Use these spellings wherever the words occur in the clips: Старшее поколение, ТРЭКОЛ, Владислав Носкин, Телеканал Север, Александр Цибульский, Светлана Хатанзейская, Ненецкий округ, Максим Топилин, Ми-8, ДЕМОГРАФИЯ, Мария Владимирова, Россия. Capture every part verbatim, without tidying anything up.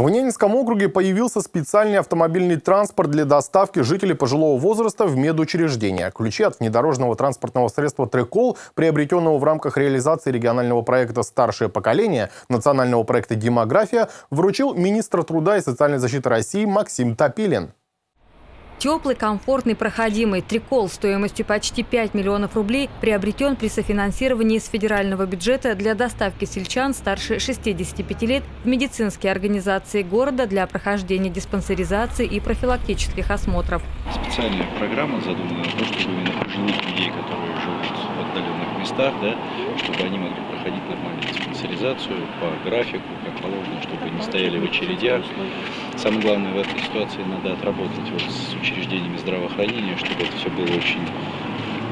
В Ненецком округе появился специальный автомобильный транспорт для доставки жителей пожилого возраста в медучреждения. Ключи от внедорожного транспортного средства «ТРЭКОЛ», приобретенного в рамках реализации регионального проекта «Старшее поколение», национального проекта «Демография», вручил министр труда и социальной защиты России Максим Топилин. Теплый, комфортный, проходимый «ТРЭКОЛ» стоимостью почти пять миллионов рублей приобретен при софинансировании из федерального бюджета для доставки сельчан старше шестидесяти пяти лет в медицинские организации города для прохождения диспансеризации и профилактических осмотров. Специальная программа задумана на то, чтобы именно пожилых людей, которые живут в отдаленных местах, да, чтобы они могли проходить нормальную диспансеризацию по графику, как положено, чтобы не стояли в очередях. Самое главное в этой ситуации надо отработать вот с учреждениями здравоохранения, чтобы это все было очень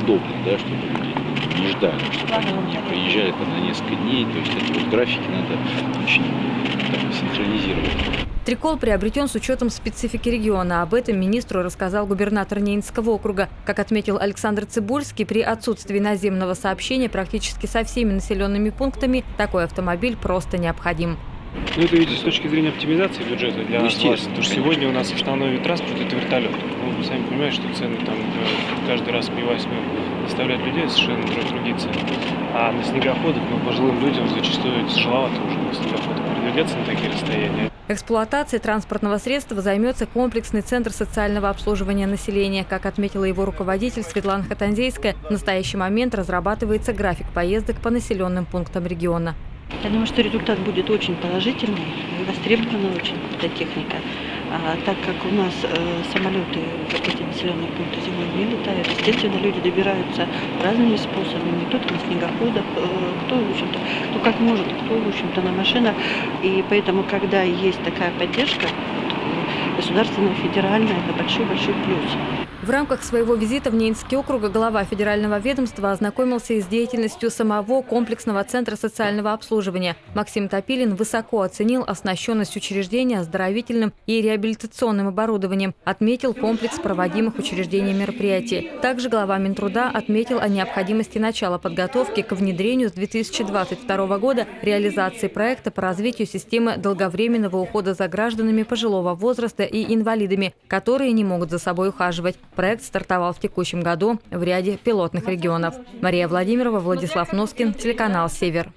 удобно, да, чтобы люди не ждали, чтобы они не приезжали там на несколько дней. То есть эти вот графики надо очень там, синхронизировать. «ТРЭКОЛ» приобретен с учетом специфики региона. Об этом министру рассказал губернатор Ненецкого округа. Как отметил Александр Цибульский, при отсутствии наземного сообщения практически со всеми населенными пунктами такой автомобиль просто необходим. Ну, это видите, с точки зрения оптимизации бюджета для нас, потому что сегодня у нас основной вид транспорта – это вертолет. Ну, вы сами понимаете, что цены там каждый раз Ми восемь доставляют людей, совершенно уже другие цены. А на снегоходах, ну, пожилым людям зачастую тяжеловато уже на снегоходах передвигаться на такие расстояния. Эксплуатацией транспортного средства займется комплексный центр социального обслуживания населения. Как отметила его руководитель Светлана Хатанзейская, в настоящий момент разрабатывается график поездок по населенным пунктам региона. Я думаю, что результат будет очень положительный, востребована очень эта техника. А, так как у нас э, самолеты в эти населенные пункты зимой не летают, естественно, люди добираются разными способами. Кто-то на снегоходах, э, кто, в общем-то, кто как может, кто, в общем-то, на машинах. И поэтому, когда есть такая поддержка государственная, федеральная, это большой-большой плюс. В рамках своего визита в Ненецкий округ глава федерального ведомства ознакомился и с деятельностью самого комплексного центра социального обслуживания. Максим Топилин высоко оценил оснащенность учреждения оздоровительным и реабилитационным оборудованием, отметил комплекс проводимых учреждений мероприятий. Также глава Минтруда отметил о необходимости начала подготовки к внедрению с две тысячи двадцать второго года реализации проекта по развитию системы долговременного ухода за гражданами пожилого возраста и инвалидами, которые не могут за собой ухаживать. Проект стартовал в текущем году в ряде пилотных регионов. Мария Владимирова, Владислав Носкин, телеканал «Север».